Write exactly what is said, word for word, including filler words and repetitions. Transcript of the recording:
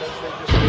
because they just